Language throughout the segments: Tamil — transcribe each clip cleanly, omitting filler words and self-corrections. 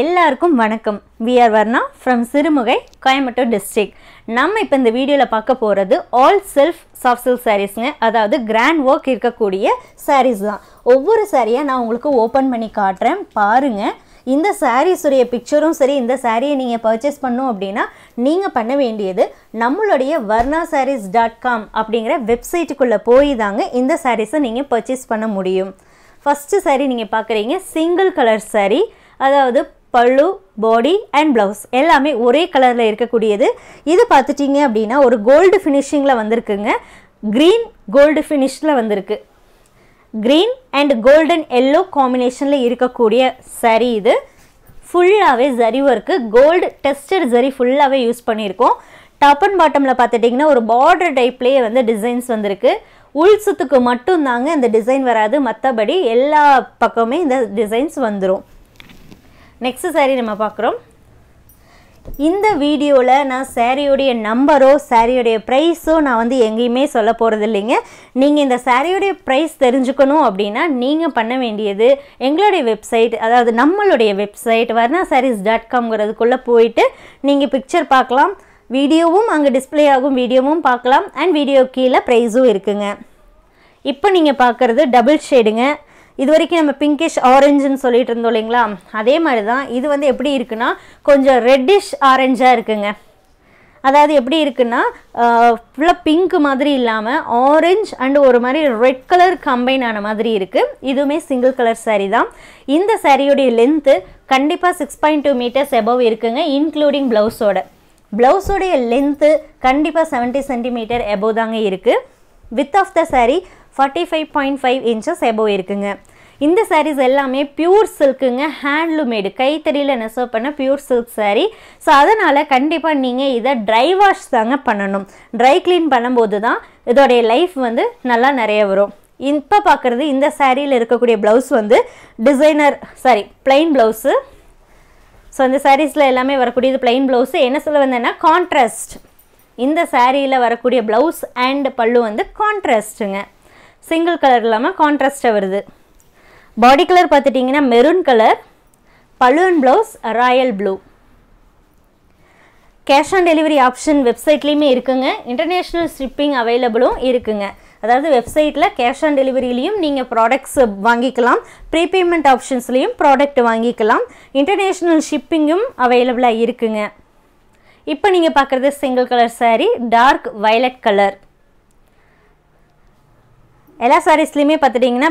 எல்லாருக்கும் வணக்கம். We are Varnaa from Sirumugai, Coimbatore district. நம்ம இப்போ இந்த வீடியோல பார்க்க போறது all self soft silk sareesங்க. அதாவது grand work இருக்கக்கூடிய sarees தான். ஒவ்வொரு சாரியா நான் உங்களுக்கு ஓபன் பண்ணி காட்றேன் பாருங்க. இந்த sarees உடைய பிக்சரும் சரி, இந்த சாரியை நீங்க பர்சேஸ் பண்ணனும் அப்படினா நீங்க பண்ண வேண்டியது நம்மளுடைய varnaasarees.com அப்படிங்கற வெப்சைட்டுக்குள்ள போய் தாங்க இந்த sarees நீங்க பர்சேஸ் பண்ண முடியும். ஃபர்ஸ்ட் saree நீங்க பார்க்கறீங்க single color saree. அதாவது पल्लू बॉडी एंड ब्लाउज எல்லாமே ஒரே கலர்ல இருக்க கூடியது. இது பார்த்துட்டீங்க அப்படினா ஒரு கோல்ட் ஃபினிஷிங்ல வந்திருக்குங்க. கிரீன் கோல்ட் ஃபினிஷ்ல வந்திருக்கு. கிரீன் அண்ட் கோல்டன் yellow காம்பினேஷன்ல இருக்க கூடிய saree இது. ஃபுல்லாவே zari work, gold tested zari ஃபுல்லாவே யூஸ் பண்ணிருக்கோம். டாப் அண்ட் பாட்டம்ல பார்த்துட்டீங்கன்னா ஒரு border typeலயே வந்து டிசைன்ஸ் வந்திருக்கு. உள்சுத்துக்கு மட்டும் தாங்க இந்த டிசைன் வராது, மத்தபடி எல்லா பக்கமே இந்த டிசைன்ஸ் வந்துரும். नेक्स्ट सारी नम्म पाक्करोम. इंद वीडियोल ना सारियोडे नंबरो सारियोडे प्राइसो ना वंदु एंगेयुमे सोल्ल पोरदु इल्लैंगा. नींगा इंद सारियोडे प्राइस तेरिंजुक्कणुम अप्पडिना नींगा पण्ण वेंडियदु एंगलोडे वेबसाइट, अदावदु नम्मलोडे वेबसाइट varnaasarees.com गरदुक्कुल्ल पोयिट्टु नींगा पिक्चर पार्क्कलाम, वीडियोवुम अंगे डिस्प्ले आगुम, वीडियोवुम पार्क्कलाम अंड वीडियो कीला प्राइसुम इरुक्कुंगा. इप्पो नींगा पाक्कறது डबल ஷேடுங்க. இது வரைக்கும் நம்ம பிங்கிஷ் ஆரஞ்சுன்னு சொல்லிட்டு இருந்தோம்ங்களா, அதே மாதிரி தான் இது வந்து எப்படி இருக்குன்னா கொஞ்சம் ரெட்டிஷ் ஆரஞ்சா இருக்குங்க. அதாவது எப்படி இருக்குன்னா ஃபுல்லா பிங்க் மாதிரி இல்லாம ஆரஞ்சு அண்ட் ஒரு மாதிரி ரெட் கலர் கம்பைன் ஆன மாதிரி இருக்கு. இதுமே சிங்கிள் கலர் saree தான். இந்த சாரியோட லெந்த் கண்டிப்பா 6.2 மீட்டர்ஸ் above இருக்குங்க, இன்க்ளூடிங் பிளவுஸோட. பிளவுஸோட லெந்த் கண்டிப்பா 70 சென்டிமீட்டர் above தாங்க இருக்கு. width of the saree 45.5 inches above இருக்குங்க. இந்த sarees எல்லாமே பியூர் சில்க்ங்க, ஹேண்ட்லூமேட், கைத்தறியில நெசவு பண்ண பியூர் சில்க் saree. சோ அதனால கண்டிப்பா நீங்க இத dry wash தாங்க பண்ணனும். dry clean பண்ணும்போது தான் இதோட லைஃப் வந்து நல்லா நிறைய வரும். இப்ப பார்க்கிறது இந்த sareeல இருக்கக்கூடிய blouse வந்து designer saree, plain blouse. So இந்த sareesல எல்லாமே வரக்கூடியது plain blouse. என்ன சொல்ல வந்தேன்னா contrast. இந்த sareeல வரக்கூடிய blouse and பல்லு வந்து contrastங்க. सिंगल कलर इलाम कॉन्ट्रास्ट वरुदु. बॉडी कलर पात्तिट्टिंगना maroon colour, pallu and blouse royal blue. Cash on delivery option वेबसाइटலயுமே இருக்குங்க. इंटरनेशनल शिपिंग अवेलेबलும் இருக்குங்க. அதாவது வெப்சைட்ல कैश ऑन डेलीवरीலயும் நீங்க ப்ராடக்ட்ஸ் வாங்கிக்கலாம், ப்ரீபேமெண்ட் ஆப்ஷன்ஸ்லயும் ப்ராடக்ட் வாங்கிக்கலாம், इंटरनेशनल शिपिंगும் अवेलेबलா இருக்குங்க. இப்போ நீங்க பார்க்கிறது single colour saree, dark violet colour. எல்லா சாரீஸ்லயுமே பார்த்துட்டீங்கன்னா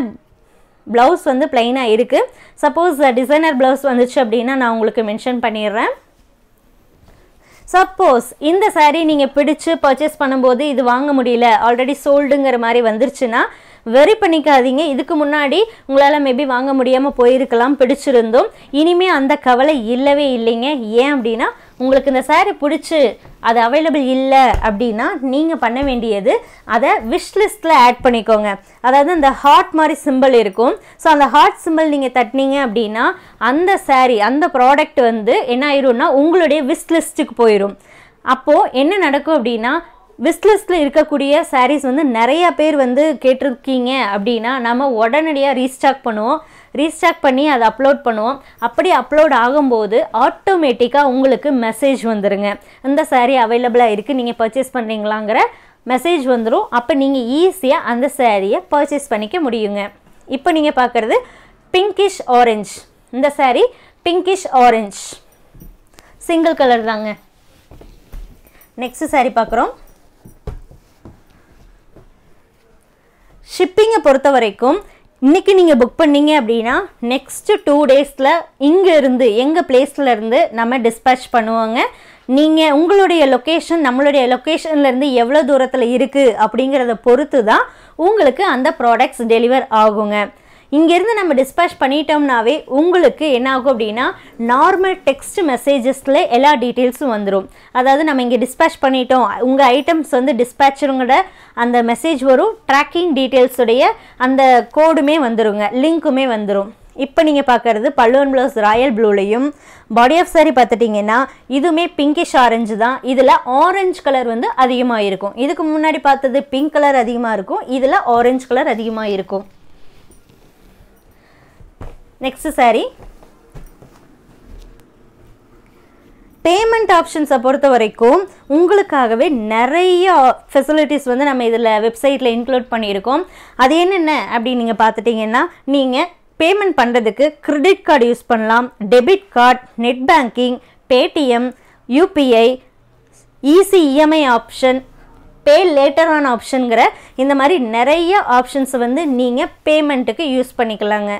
பிளவுஸ் வந்து ப்ளைனா இருக்கு. சப்போஸ் டிசைனர் பிளவுஸ் வந்துச்சு அப்படினா நான் உங்களுக்கு மென்ஷன் பண்ணிடுறேன். சப்போஸ் இந்த சாரி நீங்க பிடிச்சு பர்சேஸ் பண்ணும்போது இது வாங்க முடியல, ஆல்ரெடி சோல்டுங்கற மாதிரி வந்துருச்சுனா வெரி பண்ணிக்காதீங்க. இதுக்கு முன்னாடி உங்களால மேபி வாங்க முடியாம போயிருக்கலாம், பிடிச்சிருந்தோம். இனிமே அந்த கவலை இல்லவே இல்லைங்க. ஏன் அப்படினா உங்களுக்கு இந்த சாரி பிடிச்சு அது அவைலபிள் இல்ல அப்படினா நீங்க பண்ண வேண்டியது அதை wish listல ஆட் பண்ணிக்கோங்க. அதாவது அந்த ஹார்ட் மாதிரி சிம்பல் இருக்கும். சோ அந்த ஹார்ட் சிம்பல் நீங்க தட்டினீங்க அப்படினா அந்த சாரி, அந்த ப்ராடக்ட் வந்து என்ன ஆயிரும்னா உங்களுடைய wish listக்கு போயிடும். அப்போ என்ன நடக்கும் அப்படினா விஸ் லிஸ்ட்ல இருக்கக்கூடிய சாரீஸ் வந்து நிறைய பேர் வந்து கேட்டிருக்கீங்க அப்படின்னா நம்ம உடனடியாக ரீஸ்டாக் பண்ணுவோம். ரீஸ்டாக் பண்ணி அதை அப்லோட் பண்ணுவோம். அப்படி அப்லோட் ஆகும்போது ஆட்டோமேட்டிக்காக உங்களுக்கு மெசேஜ் வந்துருங்க, இந்த சாரீ அவைலபிளாக இருக்குது, நீங்கள் பர்ச்சேஸ் பண்ணுறீங்களாங்கிற மெசேஜ் வந்துடும். அப்போ நீங்கள் ஈஸியாக அந்த சாரியை பர்ச்சேஸ் பண்ணிக்க முடியுங்க. இப்போ நீங்கள் பார்க்குறது பிங்கிஷ் ஆரஞ்சு. இந்த sari pinkish orange, single colour தாங்க. நெக்ஸ்ட் சாரீ பார்க்குறோம். ஷிப்பிங்கை பொறுத்த வரைக்கும் இன்றைக்கி நீங்கள் புக் பண்ணீங்க அப்படின்னா நெக்ஸ்ட்டு 2 days இங்கே இருந்து எங்கள் பிளேஸ்லேருந்து நம்ம டிஸ்பேட்ச் பண்ணுவோங்க. நீங்கள் உங்களுடைய லொக்கேஷன் நம்மளுடைய லொக்கேஷன்லேருந்து எவ்வளோ தூரத்தில் இருக்குது அப்படிங்கிறத பொறுத்து தான் உங்களுக்கு அந்த ப்ராடக்ட்ஸ் டெலிவர் ஆகுங்க. இங்கேருந்து நம்ம டிஸ்பேட்ச் பண்ணிட்டோம்னாவே உங்களுக்கு என்ன ஆகும் அப்படின்னா நார்மல் டெக்ஸ்ட் மெசேஜஸில் எல்லா டீட்டெயில்ஸும் வந்துடும். அதாவது நம்ம இங்கே டிஸ்பேட்ச் பண்ணிட்டோம், உங்கள் ஐட்டம்ஸ் வந்து டிஸ்பேச்சருங்கிற அந்த மெசேஜ் வரும். ட்ராக்கிங் டீட்டெயில்ஸுடைய அந்த கோடுமே வந்துடுங்க, லிங்க்குமே வந்துடும். இப்போ நீங்கள் பார்க்குறது பல்லு அண்ட் ப்ளவுஸ் ராயல் ப்ளூலையும், பாடி ஆஃப் சாரி பார்த்துட்டிங்கன்னா இதுவுமே பிங்கிஷ் ஆரஞ்சு தான். இதில் ஆரஞ்சு கலர் வந்து அதிகமாக இருக்கும். இதுக்கு முன்னாடி பார்த்தது பிங்க் கலர் அதிகமாக இருக்கும், இதில் ஆரஞ்சு கலர் அதிகமாக இருக்கும். नेक्स्ट सारी payment options பொறுத்த வரைக்கும் உங்களுக்காகவே நிறைய ஃபெசிலிட்டிஸ் வந்து நம்ம இதில் வெப்சைட்ல இன்க்ளூட் பண்ணியிருக்கோம். அது என்னென்ன அப்படி நீங்க பார்த்துட்டீங்கன்னா நீங்க பேமெண்ட் பண்றதுக்கு கிரெடிட் கார்டு யூஸ் பண்ணலாம், debit card, net banking, Paytm, UPI, easy EMI option, pay later on ஆப்ஷன்கிற இந்த மாதிரி நிறைய ஆப்ஷன்ஸ் வந்து நீங்கள் பேமெண்ட்டுக்கு யூஸ் பண்ணிக்கலாங்க.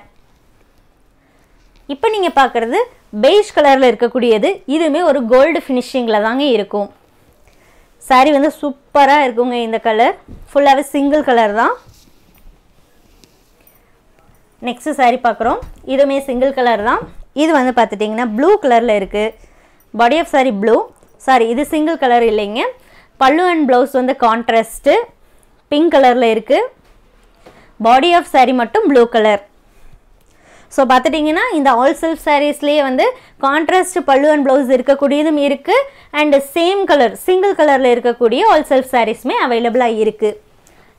இப்போ நீங்கள் பார்க்குறது பெய்ஜ் கலரில் இருக்கக்கூடியது, இதுவுமே ஒரு கோல்டு ஃபினிஷிங்கில் தாங்க இருக்கும். சாரி வந்து சூப்பராக இருக்குங்க. இந்த கலர் ஃபுல்லாகவே சிங்கிள் கலர் தான். நெக்ஸ்ட்டு சாரி பார்க்குறோம், இதுவுமே சிங்கிள் கலர் தான். இது வந்து பார்த்துட்டிங்கன்னா ப்ளூ கலரில் இருக்குது. Body of sorry blue. Sorry இது சிங்கிள் கலர் இல்லைங்க. பல்லு அண்ட் ப்ளவுஸ் வந்து கான்ட்ராஸ்ட்டு பிங்க் கலரில் இருக்குது. பாடி ஆஃப் சாரி மட்டும் ப்ளூ கலர். ஸோ பார்த்துட்டிங்கன்னா இந்த ஆல் சில்க் சாரீஸ்லேயே வந்து கான்ட்ராஸ்ட் பல்லு அண்ட் ப்ளவுஸ் இருக்கக்கூடியதும் இருக்குது, அண்டு சேம் கலர் சிங்கிள் கலரில் இருக்கக்கூடிய ஆல் சில்க் சாரீஸுமே அவைலபிளாக இருக்குது.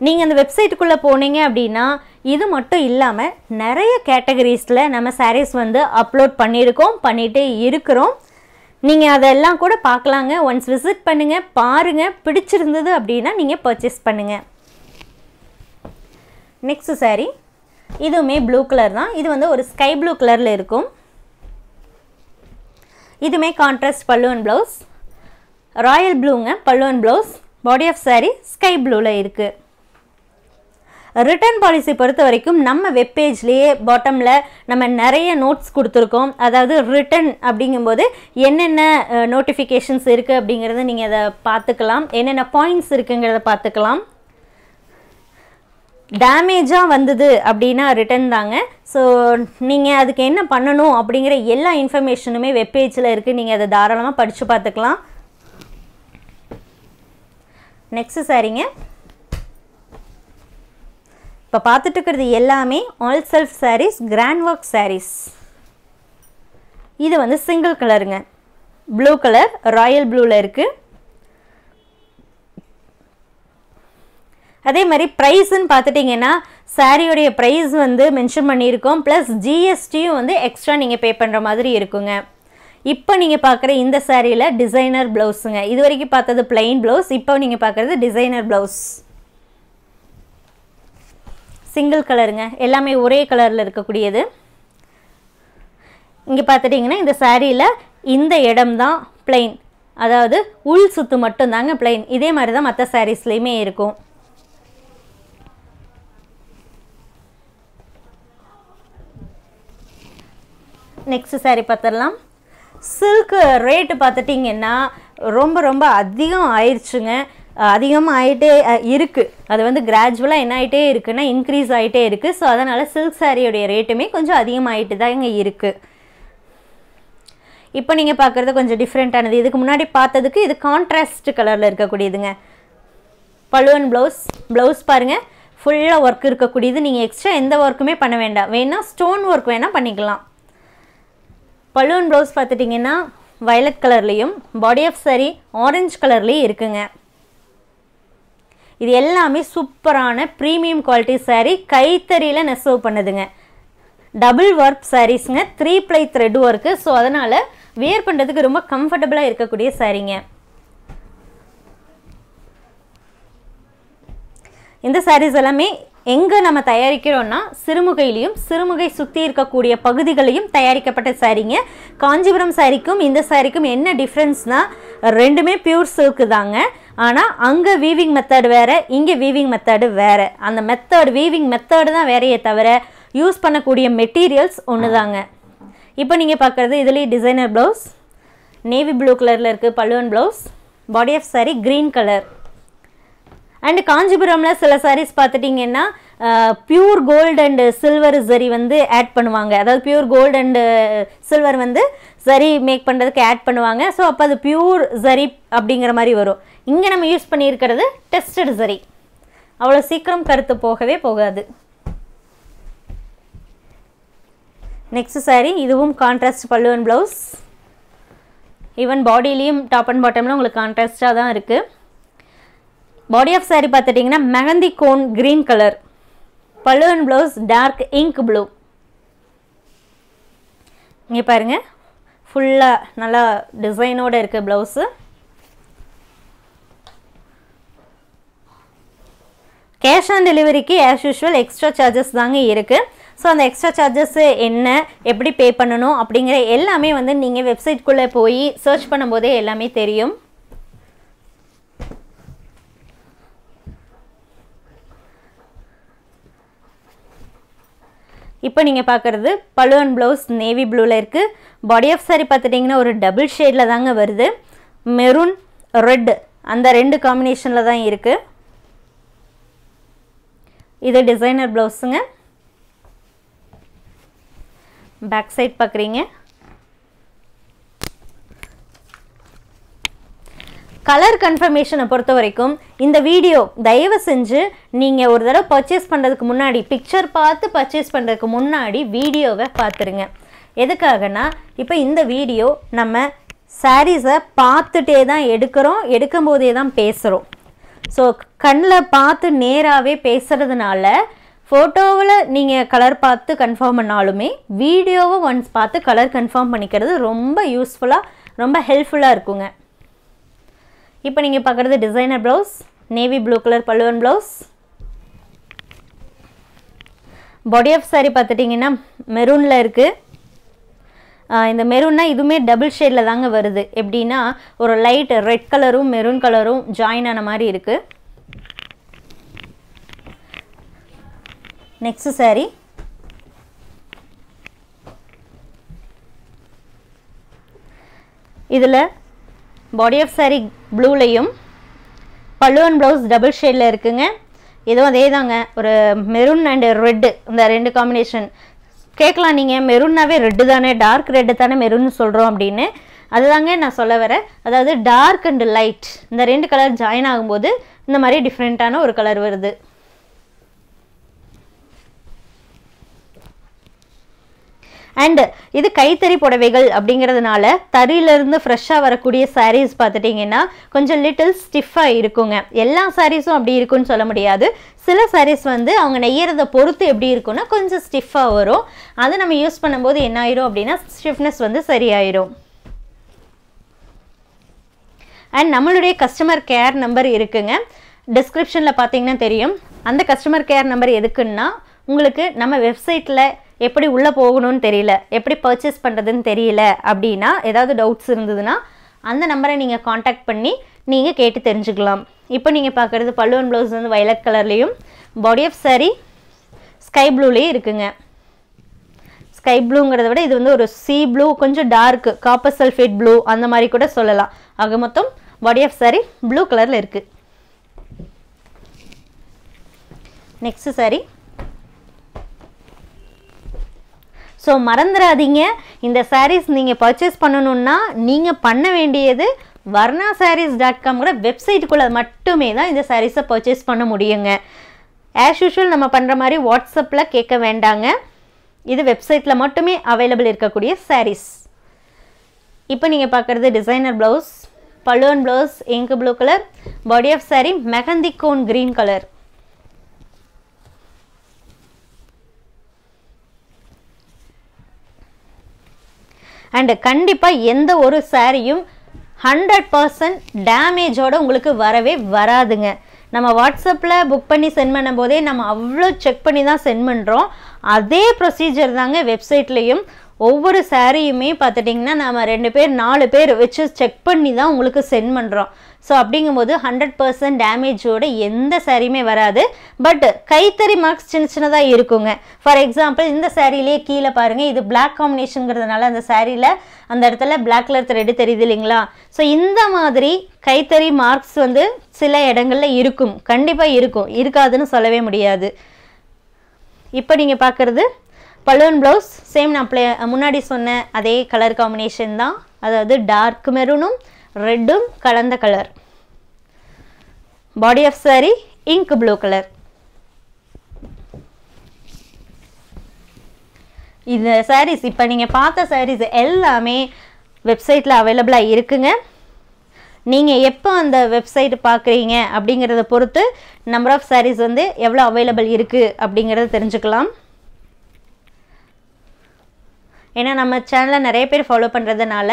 நீங்கள் அந்த வெப்சைட்டுக்குள்ளே போனீங்க அப்படின்னா இது மட்டும் இல்லாமல் நிறைய கேட்டகரிஸில் நம்ம சாரீஸ் வந்து அப்லோட் பண்ணிகிட்டே இருக்கிறோம். நீங்கள் அதெல்லாம் கூட பார்க்கலாங்க. ஒன்ஸ் விசிட் பண்ணுங்கள், பாருங்கள், பிடிச்சிருந்தது அப்படின்னா நீங்கள் பர்ச்சேஸ் பண்ணுங்கள். நெக்ஸ்ட்டு சாரீ இதுவுமே ப்ளூ கலர் தான். இது வந்து ஒரு ஸ்கை ப்ளூ கலரில் இருக்கும். இதுவுமே contrast pallu and blouse, royal ப்ளூங்க pallu and blouse. Body of sari sky ப்ளூவில் இருக்குது. ரிட்டர்ன் பாலிசி பொறுத்த வரைக்கும் நம்ம வெப்பேஜ்லேயே பாட்டமில் நம்ம நிறைய நோட்ஸ் கொடுத்துருக்கோம். அதாவது ரிட்டர்ன் அப்படிங்கும்போது என்னென்ன நோட்டிஃபிகேஷன்ஸ் இருக்குது அப்படிங்கிறத நீங்கள் அதை பார்த்துக்கலாம், என்னென்ன பாயிண்ட்ஸ் இருக்குங்கிறத பார்த்துக்கலாம். டேமேஜாக வந்தது அப்படின்னா ரிட்டர்ன் தாங்க. ஸோ நீங்கள் அதுக்கு என்ன பண்ணணும் அப்படிங்கிற எல்லா இன்ஃபர்மேஷனுமே வெப்பேஜில் இருக்குது. நீங்கள் அதை தாராளமாக படித்து பார்த்துக்கலாம். நெக்ஸ்ட்டு சாரிங்க இப்போ பார்த்துட்டு இருக்கிறது எல்லாமே all self saris, grand work saris. இது வந்து சிங்கிள் கலருங்க, ப்ளூ கலர், ராயல் ப்ளூவில் இருக்குது. அதே மாதிரி ப்ரைஸ்ன்னு பார்த்துட்டிங்கன்னா சாரியோடைய ப்ரைஸ் வந்து மென்ஷன் பண்ணியிருக்கோம். ப்ளஸ் ஜிஎஸ்டியும் வந்து எக்ஸ்ட்ரா நீங்கள் பே பண்ணுற மாதிரி இருக்குங்க. இப்போ நீங்கள் பார்க்குற இந்த சாரியில் டிசைனர் ப்ளவுஸுங்க. இது வரைக்கும் பார்த்தது பிளெயின் ப்ளவுஸ், இப்போ நீங்கள் பார்க்குறது டிசைனர் ப்ளவுஸ். சிங்கிள் கலருங்க, எல்லாமே ஒரே கலரில் இருக்கக்கூடியது. இங்கே பார்த்துட்டிங்கன்னா இந்த சாரியில் இந்த இடம்தான் பிளெயின், அதாவது உள் சுத்து மட்டும்தாங்க பிளெயின். இதே மாதிரி தான் மற்ற சாரீஸ்லேயுமே இருக்கும். நெக்ஸ்ட் சாரி பார்த்துடலாம். சில்க் ரேட்டு பார்த்துட்டிங்கன்னா ரொம்ப ரொம்ப அதிகம் ஆயிடுச்சுங்க. அதிகமாக ஆகிட்டே இருக்குது. அது வந்து கிராஜுவலாக என்ன ஆகிட்டே இருக்குன்னா இன்க்ரீஸ் ஆகிட்டே இருக்குது. ஸோ அதனால் சில்க் சாரியோடைய ரேட்டுமே கொஞ்சம் அதிகமாகிட்டு தான் இங்கே இருக்குது. இப்போ நீங்கள் பார்க்குறது கொஞ்சம் டிஃப்ரெண்ட்டானது. இதுக்கு முன்னாடி பார்த்ததுக்கு இது கான்ட்ராஸ்ட் கலரில் இருக்கக்கூடியதுங்க. பழுவன் ப்ளவுஸ். ப்ளவுஸ் பாருங்கள் ஃபுல்லாக ஒர்க் இருக்கக்கூடியது. நீங்கள் எக்ஸ்ட்ரா எந்த ஒர்க்குமே பண்ண வேண்டாம், வேணால் ஸ்டோன் ஒர்க் வேணால் பண்ணிக்கலாம். பழுவன் ப்ளவுஸ் பார்த்துட்டிங்கன்னா வயலட் கலர்லேயும் பாடி ஆஃப் சாரி ஆரஞ்சு கலர்லேயும் இருக்குங்க. இது எல்லாமே சூப்பரான ப்ரீமியம் குவாலிட்டி சாரீ, கைத்தறியில் நெசவு பண்ணுதுங்க. டபுள் ஒர்க் சாரீஸுங்க, 3 ply த்ரெட் ஒர்க்கு. ஸோ அதனால் வியர் பண்ணுறதுக்கு ரொம்ப கம்ஃபர்டபுளாக இருக்கக்கூடிய சாரீங்க. இந்த சாரீஸ் எல்லாமே எங்கே நம்ம தயாரிக்கிறோன்னா சிறுமுகையிலையும் சிறுமுகை சுற்றி இருக்கக்கூடிய பகுதிகளையும் தயாரிக்கப்பட்ட சாரீங்க. காஞ்சிபுரம் சாரீக்கும் இந்த சாரீக்கும் என்ன டிஃப்ரென்ஸ்னால் ரெண்டுமே பியூர் சில்க்கு தாங்க. ஆனால் அங்கே வீவிங் மெத்தடு வேறு, இங்கே வீவிங் மெத்தடு வேறு. அந்த வீவிங் மெத்தடு தான் வேறையே தவிர யூஸ் பண்ணக்கூடிய மெட்டீரியல்ஸ் ஒன்று தாங்க. இப்போ நீங்கள் பார்க்குறது இதுலேயே டிசைனர் ப்ளவுஸ், நேவி ப்ளூ கலரில் இருக்குது பல்லுவன் blouse. Body of sorry green colour. And காஞ்சிபுரமில் சில சாரீஸ் பார்த்துட்டிங்கன்னா pure gold and silver zari வந்து ஆட் பண்ணுவாங்க. அதாவது பியூர் கோல்டு அண்டு சில்வர் வந்து ஜரி மேக் பண்ணுறதுக்கு ஆட் பண்ணுவாங்க. ஸோ அப்போ அது பியூர் ஜரி அப்படிங்கிற மாதிரி வரும். இங்கே நம்ம யூஸ் பண்ணியிருக்கிறது டெஸ்டட் ஜரி. அவ்வளோ சீக்கிரம் கருத்து போகவே போகாது. நெக்ஸ்ட் சாரி இதுவும் contrast pallu and blouse. Even பாடியிலையும் டாப் அண்ட் பாட்டம்லாம் உங்களுக்கு கான்ட்ராஸ்டாக தான் இருக்குது. பாடி ஆஃப் சாரி பார்த்துட்டிங்கன்னா mehndi cone green colour. Pallu and blouse dark ink blue. இங்கே பாருங்கள் ஃபுல்லா நல்ல டிசைனோட இருக்கு ब्लाउஸ் कैश ऑन डिलीवरी की as usual extra charges தாங்க இருக்கு सो அந்த extra charges என்ன எப்படி பே பண்ணனும் அப்படிங்கற எல்லாமே வந்து நீங்க வெப்சைட் குள்ள போய் சர்ச் பண்ணும்போது எல்லாமே தெரியும் இப்போ நீங்க பார்க்கிறது பல்லு அண்ட் ப்ளவுஸ் நேவி ப்ளூல இருக்கு बॉडी ஆஃப் saree பார்த்துட்டீங்கன்னா ஒரு டபுள் ஷேட்ல தாங்க வருது மெரூன் ரெட் அந்த ரெண்டு காம்பினேஷன்ல தான் இருக்கு இது டிசைனர் ப்ளவுஸ்ங்க பேக் சைடு பார்க்கறீங்க कलर कंफर्मेशन பொறுத்த வரைக்கும் இந்த வீடியோ தயவு செஞ்சு நீங்க ஒரு தடவை பர்சேஸ் பண்றதுக்கு முன்னாடி பிக்சர் பார்த்து பர்சேஸ் பண்றதுக்கு முன்னாடி வீடியோவை பாத்துருங்க எதுக்காகனா இப்போ இந்த வீடியோ நம்ம சாரீஸை பார்த்துட்டே தான் எடுக்கறோம் எடுக்கும்போதே தான் பேசுறோம் சோ கண்ணல பார்த்து நேராவே பேசுறதுனால फोटोवल नहीं कलर पात कंफर्म पड़ालूमे वीडियो वन्स पात कलर कंफर्म पड़े रोम यूस्फुला रोम हेल्पफुला इप्पो पाक designer blouse navy blue colour पल्लुवन ब्लाउस बॉडी ऑफ सारी पात्तिट्टिंगना मेरून இந்த மெரூன்னா இதுமே டபுள் ஷேட்ல தாங்க வருது எப்படினா ஒரு லைட் ரெட் கலரும் மெரூன் கலரும் ஜாயின் ஆன மாதிரி இருக்கு நெக்ஸ்ட் saree இதுல body of saree blue லையும் pallu and blouse டபுள் ஷேட்ல இருக்குங்க இதுவும் அதே தாங்க ஒரு மெரூன் and ரெட் இந்த ரெண்டு காம்பினேஷன் கேட்கல நீங்க மெரூன்னாவே ரெட் தானே டார்க் ரெட் தானே மெரூன் சொல்றோம் அப்படினே அதுதாங்க நான் சொல்ல வர அதாவது டார்க் and லைட் இந்த ரெண்டு கலர் ஜாயின் ஆகும்போது இந்த மாதிரி டிஃபரண்டான ஒரு கலர் வருது and இது கைத்தறி புடவைகள் அப்படிங்கிறதுனால தறியில இருந்து ஃப்ரெஷ்ஷா வரக்கூடிய sarees பார்த்துட்டீங்கன்னா கொஞ்சம் லிட்டில் ஸ்டிஃபா இருக்குங்க எல்லா sareesம் அப்படி இருக்குன்னு சொல்ல முடியாது சில sarees வந்து அவங்க நெய்யறத பொறுத்து எப்படி இருக்கும்னா கொஞ்சம் ஸ்டிஃபா வரும் அது நம்ம யூஸ் பண்ணும்போது என்ன ஆயிரும் அப்படினா ஸ்டிஃப்னஸ் வந்து சரியாயிரும் and நம்மளுடைய கஸ்டமர் கேர் நம்பர் இருக்குங்க டிஸ்கிரிப்ஷன்ல பாத்தீங்கன்னா தெரியும் அந்த கஸ்டமர் கேர் நம்பர் எதுக்குன்னா உங்களுக்கு நம்ம வெப்சைட்ல எப்படி உள்ள போகணும்னு தெரியல எப்படி பர்சேஸ் பண்றதுன்னு தெரியல அப்படினா ஏதாவது டவுட்ஸ் இருந்ததுனா அந்த நம்பரை நீங்க कांटेक्ट பண்ணி நீங்க கேட்டு தெரிஞ்சுக்கலாம் இப்போ நீங்க பார்க்கிறது பல்லு அண்ட் ப்ளவுஸ் வந்து வயலட் கலர்லயும் பாடி ஆஃப் saree ஸ்கை ப்ளூலயே இருக்குங்க ஸ்கை ப்ளூங்கறத விட இது வந்து ஒரு சீ ப்ளூ கொஞ்சம் டார்க் காப்பர் சல்ஃபேட் ப்ளூ அந்த மாதிரி கூட சொல்லலாம் ஆக மொத்தம் பாடி ஆஃப் saree ப்ளூ கலர்ல இருக்கு நெக்ஸ்ட் saree सो மறந்துடாதீங்க இந்த sarees நீங்க பர்சேஸ் பண்ணனும்னா நீங்க பண்ண வேண்டியது varnaasarees.com ங்கற வெப்சைட் குள்ள மட்டுமே தான் இந்த sarees பர்சேஸ் பண்ண முடியும்ங்க as usual நம்ம பண்ற மாதிரி WhatsAppல கேட்க வேண்டாங்க இது வெப்சைட்ல மட்டுமே அவேலபிள் இருக்கக்கூடிய sarees இப்போ நீங்க பார்க்கிறது designer blouse pallu and blouse ink blue colour body of saree mehndi cone green colour and கண்டிப்பா எந்த ஒரு சாரியும் 100% டேமேஜோட உங்களுக்கு வரவே வராதுங்க நம்ம வாட்ஸ்அப்ல புக் பண்ணி சென்ட் பண்ணும்போதே நம்ம அவ்ளோ செக் பண்ணி தான் சென்ட் பண்றோம் அதே ப்ரொசீஜர் தாங்க வெப்சைட்லயும் ஒவ்வொரு சாரியுமே பார்த்துட்டீங்கன்னா நாம ரெண்டு பேர் நாலு பேர் வெச்சு செக் பண்ணி தான் உங்களுக்கு சென்ட் பண்றோம் சோ அப்படிங்கும்போது 100% டேமேஜோட எந்த சாரியுமே வராது பட் கைத்தறி மார்க்ஸ் சின்ன சின்னதா இருக்குங்க ஃபார் எக்ஸாம்பிள் இந்த சாரியிலே கீழ பாருங்க இது Black காம்பினேஷன்ங்கிறதுனால அந்த சாரியில அந்த இடத்துல Black கலர் த்ரெட் தெரியுது இல்லீங்களா சோ இந்த மாதிரி கைத்தறி மார்க்ஸ் வந்து சில இடங்கள்ல இருக்கும் கண்டிப்பா இருக்கும் இருக்காதுன்னு சொல்லவே முடியாது இப்போ நீங்க பார்க்கிறது पल्लू and blouse सेम ना मुन्नाडी सोन्ने अदे कलर कॉम्बिनेशन दा अदावदु डार्क मेरून रेड कलंद colour body of sari ink blue colour इद sarees इप्पा नींगे पार्त्ता sarees एल्लामे वेबसाइटல अवेलेबल இருக்குங்க நீங்க எப்ப அந்த வெப்சைட் பார்க்கறீங்க அப்படிங்கறத பொறுத்து நம்பர் ஆஃப் sarees வந்து எவ்வளவு அவேலபிள் இருக்கு அப்படிங்கறத தெரிஞ்சுக்கலாம் ஏன்னா நம்ம சேனலை நிறைய பேர் ஃபாலோ பண்றதனால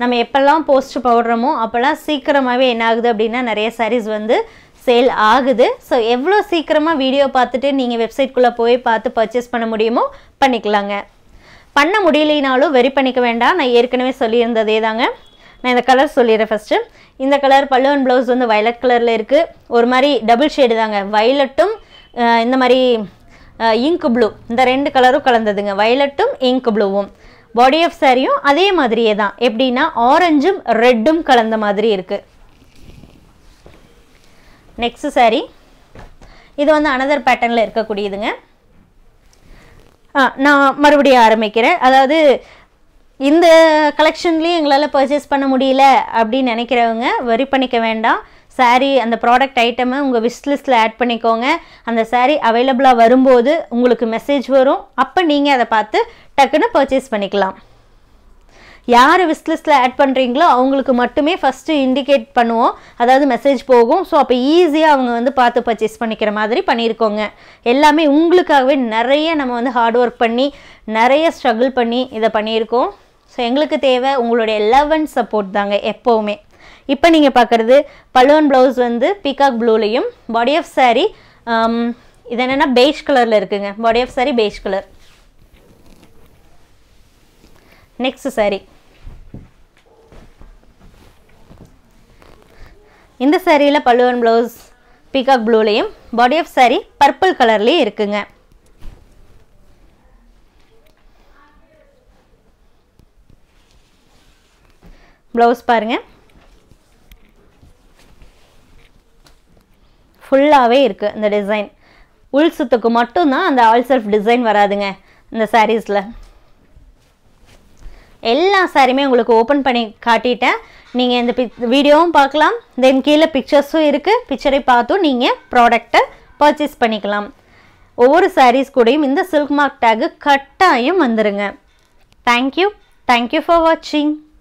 நம்ம எப்பலாம் போஸ்ட் போடுறோமோ அப்பலாம் சீக்கிரமாவே என்ன ஆகுது அப்படினா நிறைய sarees வந்து சேல் ஆகுது. சோ எவ்ளோ சீக்கிரமா வீடியோ பார்த்துட்டு நீங்க வெப்சைட் குள்ள போய் பார்த்து பர்சேஸ் பண்ண முடியுமோ பண்ணிக்கலாங்க. பண்ண முடியலைனாலும் வெரி பண்ணிக்க வேண்டாம். நான் ஏற்கனவே சொல்லியிருந்ததே தாங்க. நான் இந்த கலர் சொல்லிறேன் ஃபர்ஸ்ட். இந்த கலர் பல்லு அண்ட் ப்ளவுஸ் வந்து வயலட் கலர்ல இருக்கு. ஒரு மாதிரி டபுள் ஷேட் தாங்க. வயலட்டும் இந்த மாதிரி इंक ब्लू இந்த ரெண்டு கலரும் கலந்ததுங்க. வயலட்டும் इंक ப்ளூவும் बॉडी ஆஃப் சாரியும் அதே மாதிரியே தான். எப்படினா ஆரஞ்சும் ரெட்டும் கலந்த மாதிரி இருக்கு. நெக்ஸ்ட் சாரி இது வந்து another patternல இருக்க கூடியதுங்க. நான் மறுபடியும் ஆரம்பிக்கிறேன். அதாவது இந்த கலெக்ஷன்லயே எங்களால பர்சேஸ் பண்ண முடியல அப்படி நினைக்கிறவங்க worry பண்ணிக்க வேண்டாம். सारी அந்த प्रोडक्ट आइटम உங்க wish list ல ऐड பண்ணிக்கோங்க. அந்த சாரி அவேலபிளா வரும்போது உங்களுக்கு மெசேஜ் வரும். அப்ப நீங்க அத பார்த்து டக்குனு பர்சேஸ் பண்ணிக்கலாம். யார் wish list ல ऐड பண்றீங்களோ அவங்களுக்கு மட்டுமே ஃபர்ஸ்ட் இன்டிகேட் பண்ணுவோம். அதாவது மெசேஜ் போகும். சோ அப்ப ஈஸியா அவங்க வந்து பார்த்து பர்சேஸ் பண்ணிக்கிற மாதிரி பண்ணிருக்கோங்க. எல்லாமே உங்களுக்காகவே நிறைய நம்ம வந்து ஹார்ட் வர்க் பண்ணி நிறைய struggle பண்ணி இத பண்ணிருக்கோம். சோ உங்களுக்கு தேவை உங்களுடைய லவ் அண்ட் சப்போர்ட் தாங்க எப்பவுமே. இப்போ நீங்க பார்க்கிறது பலூன் ப்ளவுஸ் வந்து பீகாக் ப்ளூலயும் பாடி ஆஃப் சாரி இது என்னன்னா beige கலர்ல இருக்குங்க. பாடி ஆஃப் சாரி beige கலர். நெக்ஸ்ட் சாரி இந்த சாரியில பலூன் ப்ளவுஸ் பீகாக் ப்ளூலயும் பாடி ஆஃப் சாரி பர்பிள் கலர்லயே இருக்குங்க. ப்ளவுஸ் பாருங்க ஃபுல்லாவே இருக்கு. இந்த டிசைன் உள் சுத்துக்கு மட்டும் தான் அந்த ஆல் செல்ஃப் டிசைன் வராதுங்க. இந்த சாரீஸ்ல எல்லா சாரியுமே உங்களுக்கு ஓபன் பண்ணி காட்டிட்டேன். நீங்க இந்த வீடியோவும் பார்க்கலாம். தென் கீழ பிக்சர்ஸும் இருக்கு. பிக்சரை பார்த்து நீங்க ப்ராடக்ட்ட பர்சேஸ் பண்ணிக்கலாம். ஒவ்வொரு சாரீஸ் கூடயும் இந்த சில்க் மார்க் டாக் கட்டாயம் வந்துருங்க. Thank you for watching.